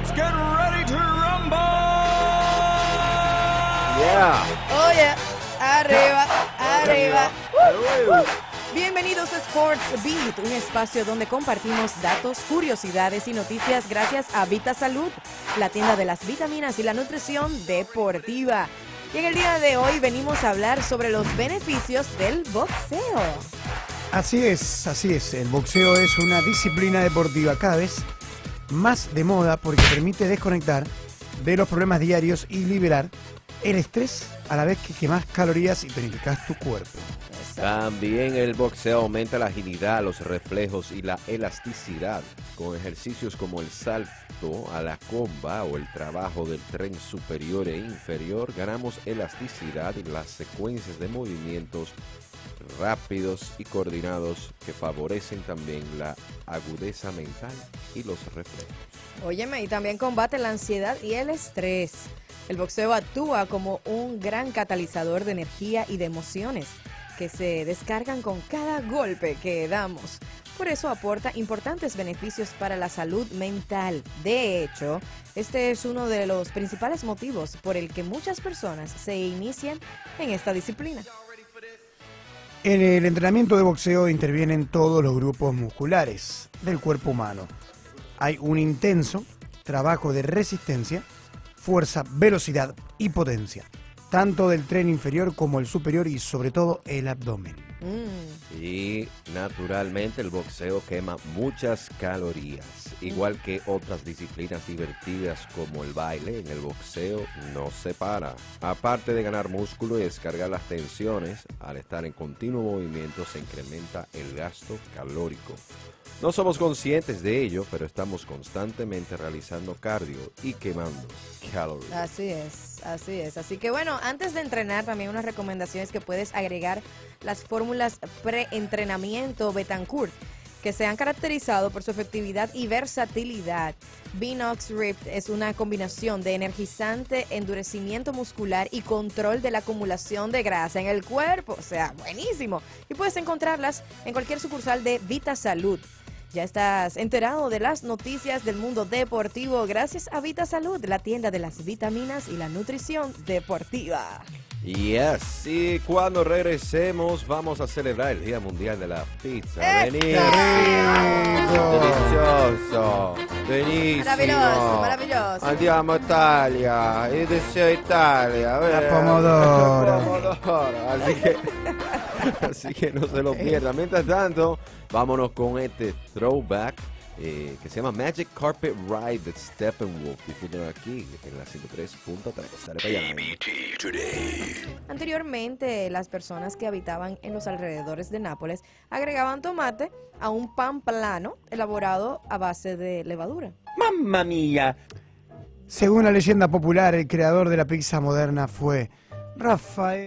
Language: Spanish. let's get ready to rumble. Yeah. Oh yeah. Arriba, arriba. Bienvenidos a Sports Beat, un espacio donde compartimos datos, curiosidades y noticias gracias a Vita Salud, la tienda de las vitaminas y la nutrición deportiva. Y en el día de hoy venimos a hablar sobre los beneficios del boxeo. Así es, así es. El boxeo es una disciplina deportiva cada vez más de moda porque permite desconectar de los problemas diarios y liberar el estrés a la vez que quemas calorías y tonificas tu cuerpo. También el boxeo aumenta la agilidad, los reflejos y la elasticidad con ejercicios como el salto a la comba o el trabajo del tren superior e inferior. Ganamos elasticidad en las secuencias de movimientos rápidos y coordinados que favorecen también la agudeza mental y los reflejos. Óyeme, y también combate la ansiedad y el estrés. El boxeo actúa como un gran catalizador de energía y de emociones que se descargan con cada golpe que damos. Por eso aporta importantes beneficios para la salud mental. De hecho, este es uno de los principales motivos por el que muchas personas se inician en esta disciplina. En el entrenamiento de boxeo intervienen todos los grupos musculares del cuerpo humano. Hay un intenso trabajo de resistencia, fuerza, velocidad y potencia, tanto del tren inferior como el superior y sobre todo el abdomen. Y naturalmente el boxeo quema muchas calorías, igual que otras disciplinas divertidas como el baile. En el boxeo no se para. Aparte de ganar músculo y descargar las tensiones, al estar en continuo movimiento se incrementa el gasto calórico. No somos conscientes de ello, pero estamos constantemente realizando cardio y quemando calorías. Así es, así es. Así que bueno, antes de entrenar, también unas recomendaciones que puedes agregar: las fórmulas pre-entrenamiento Betancourt, que se han caracterizado por su efectividad y versatilidad. Binox Rift es una combinación de energizante, endurecimiento muscular y control de la acumulación de grasa en el cuerpo. O sea, buenísimo. Y puedes encontrarlas en cualquier sucursal de Vita Salud. Ya estás enterado de las noticias del mundo deportivo gracias a Vita Salud, la tienda de las vitaminas y la nutrición deportiva. Y así, cuando regresemos, vamos a celebrar el Día Mundial de la Pizza. ¡Venid! ¡Delicioso! ¡Benissimo! ¡Maravilloso, maravilloso! Andiamo a Italia, io deseo Italia. La pomodoro. La pomodoro. Así que no se lo pierdan. Mientras tanto, vámonos con este throwback que se llama Magic Carpet Ride de Steppenwolf. Disfrútenlo aquí en la 103.3 FM. Anteriormente, las personas que habitaban en los alrededores de Nápoles agregaban tomate a un pan plano elaborado a base de levadura. ¡Mamma mía! Según la leyenda popular, el creador de la pizza moderna fue Rafael.